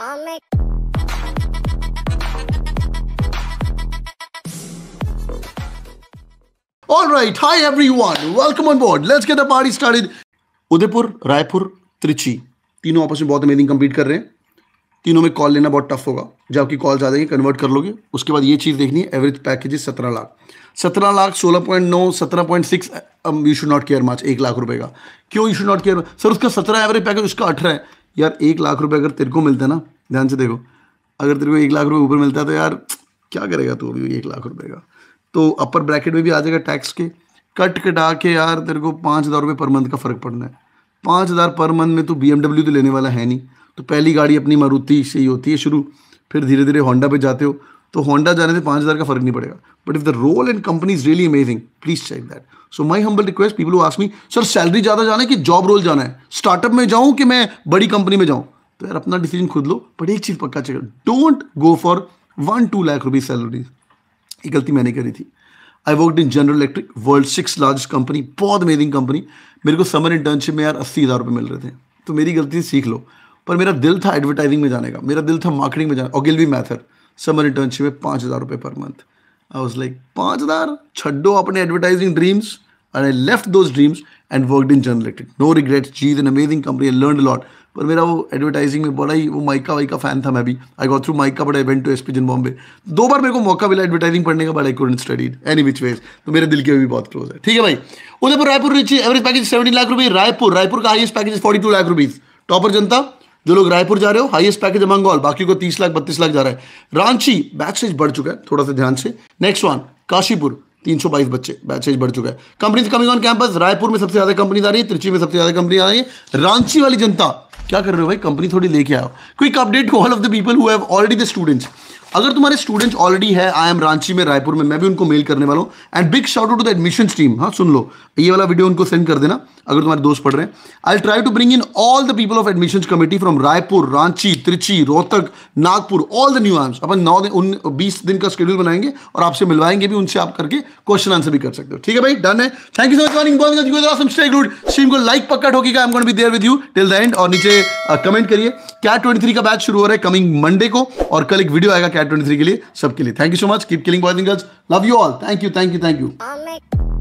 All right, hi everyone, welcome on board. Let's get the party started. Udaipur, Raipur, Trichy तीनों आपस में बहुत अमेजिंग कम्पीट कर रहे हैं. तीनों में कॉल लेना बहुत टफ होगा. जब आपकी कॉल आ जाएगी कन्वर्ट कर लोगे. उसके बाद ये चीज़ देखनी है, average package 17 lakh, 17 lakh, 16.9, 17.6. You should not care much. 1 lakh रुपए का क्यों you should not care? Sir उसका 17 एवरेज पैकेज, उसका 18 है. यार 1 लाख रुपए अगर तेरे को मिलता है ना, ध्यान से देखो, अगर तेरे को 1 लाख रुपये ऊपर मिलता है तो यार क्या करेगा तू अभी 1 लाख रुपये का? तो अपर ब्रैकेट में भी आ जाएगा टैक्स के, कट कटा के यार तेरे को 5,000 रुपये पर मंथ का फ़र्क पड़ना है. 5,000 पर मंथ में तो BMW तो लेने वाला है नहीं, तो पहली गाड़ी अपनी मारुति से ही होती है शुरू, फिर धीरे धीरे होंडा पे जाते हो, तो होंडा जाने से 5,000 का फर्क नहीं पड़ेगा. But if the role and company is really amazing, please check that. So my humble request, people who ask me sir salary ज़्यादा जाना है कि जॉब रोल जाना है, स्टार्टअप में जाऊँ कि मैं बड़ी कंपनी में जाऊँ, तो यार अपना डिसीजन खुद लो. बट एक चीज़ पक्का check, don't go for 1-2 lakh rupees salary. ये गलती मैंने करी थी. I worked in General Electric, world 6th largest company, बहुत अमेजिंग कंपनी. मेरे को समर इंटर्नशिप में यार 80,000 रुपये मिल रहे थे. तो मेरी गलती से सीख लो. पर मेरा दिल था एडवर्टाइजिंग में जाने का, मेरा दिल था मार्केटिंग में जाने. ओगिलवी मैथड समर इंटर्नशिप में 5,000 रुपये per month. I was like 5,000 छड्डो अपने advertising dreams. And I left those dreams and worked in General Electric. No regrets, she is an amazing company, I learn lot. पर मेरा वो advertising में बड़ा ही वो माइका वाइका फैन था मैं भी. I got through MICA but I went to एसपीजन Bombay. 2 बार मेरे को मौका मिला एडवर्टाइजिंग पढ़ने का but I couldn't study any which ways. तो मेरे दिल के भी बहुत क्लोज है. ठीक है भाई. उदयपुर रायपुर रिची एवरेज पैकेज 17 लाख रुपये. रायपुर का highest package 42 lakh rupees. Topper जनता जो लोग रायपुर जा रहे हो, हाईएस्ट पैकेज अमंग ऑल. बाकी को 30 लाख 32 लाख जा रहा है. रांची बैच साइज बढ़ चुका है थोड़ा सा, ध्यान से. नेक्स्ट वन काशीपुर 322 बच्चे, बैच साइज बढ़ चुका है. Companies coming on campus. Raipur में सबसे ज्यादा कंपनी आ रही है, त्रिची में सबसे ज्यादा कंपनी आ रही है. रांची वाली जनता क्या कर रहे हो भाई? कंपनी थोड़ी लेके आओ. Quick update to all of the people who have already the students. अगर तुम्हारे स्टूडेंट्स ऑलरेडी है आई एम रांची में, रायपुर में, मैं भी उनको मेल करने वाला हूँ. And big shout out to the admissions team. हाँ सुन लो, ये वाला वीडियो उनको सेंड कर देना अगर तुम्हारे दोस्त पढ़ रहे हैं. I try to bring in all the people of admissions committee from Raipur, Ranchi, Trichy, Rohtak, Nagpur, all the new arms. अपन 9-20 दिन का शेड्यूल बनाएंगे और आपसे मिलवाएंगे भी. उनसे आप करके क्वेश्चन आंसर भी कर सकते हो. ठीक है भाई, डन है. Thank you so much morning. Stream को लाइक पक्का ठोकेगा. I am going to be there with you till the end. और नीचे कमेंट करिए. कैट 23 का बैच शुरू हो रहा है कमिंग मंडे को, और कल एक वीडियो आएगा 23 के लिए. सबके लिए thank you so much. Keep killing boys and girls. Love you all. Thank you.